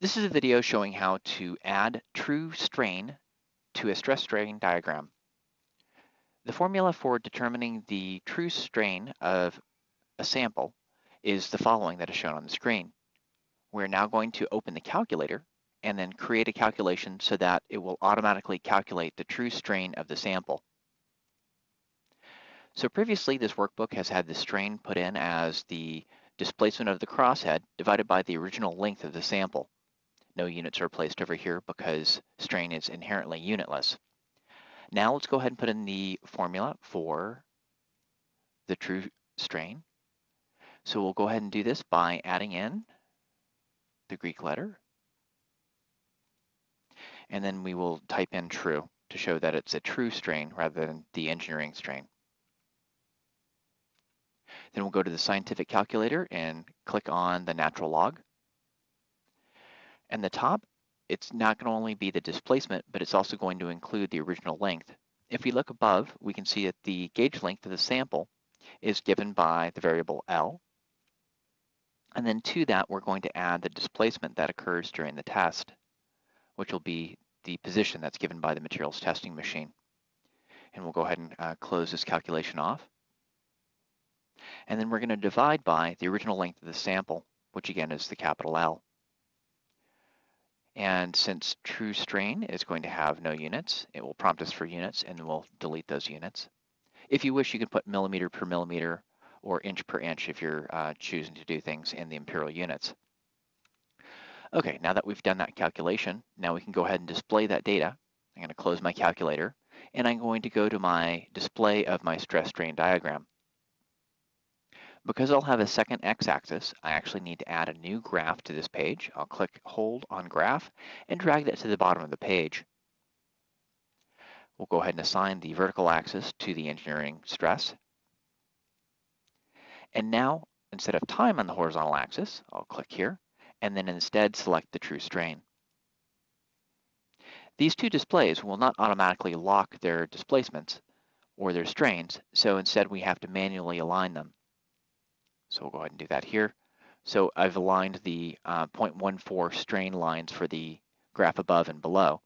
This is a video showing how to add true strain to a stress strain diagram. The formula for determining the true strain of a sample is the following that is shown on the screen. We're now going to open the calculator and then create a calculation so that it will automatically calculate the true strain of the sample. So previously, this workbook has had the strain put in as the displacement of the crosshead divided by the original length of the sample. No units are placed over here because strain is inherently unitless. Now let's go ahead and put in the formula for the true strain. So we'll go ahead and do this by adding in the Greek letter, and then we will type in true to show that it's a true strain rather than the engineering strain. Then we'll go to the scientific calculator and click on the natural log. And the top, it's not going to only be the displacement, but it's also going to include the original length. If we look above, we can see that the gauge length of the sample is given by the variable L. And then to that, we're going to add the displacement that occurs during the test, which will be the position that's given by the materials testing machine. And we'll go ahead and close this calculation off. And then we're going to divide by the original length of the sample, which again is the capital L. And since true strain is going to have no units, it will prompt us for units, and we'll delete those units. If you wish, you can put millimeter per millimeter or inch per inch if you're choosing to do things in the imperial units. Okay, now that we've done that calculation, now we can go ahead and display that data. I'm going to close my calculator, and I'm going to go to my display of my stress strain diagram. Because I'll have a second x-axis, I actually need to add a new graph to this page. I'll click Hold on Graph and drag that to the bottom of the page. We'll go ahead and assign the vertical axis to the engineering stress. And now, instead of time on the horizontal axis, I'll click here, and then instead select the true strain. These two displays will not automatically lock their displacements or their strains, so instead we have to manually align them. So we'll go ahead and do that here. So I've aligned the 0.14 strain lines for the graph above and below.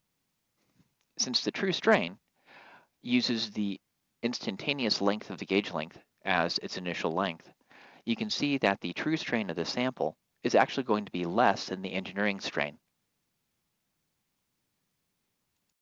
Since the true strain uses the instantaneous length of the gauge length as its initial length, you can see that the true strain of the sample is actually going to be less than the engineering strain.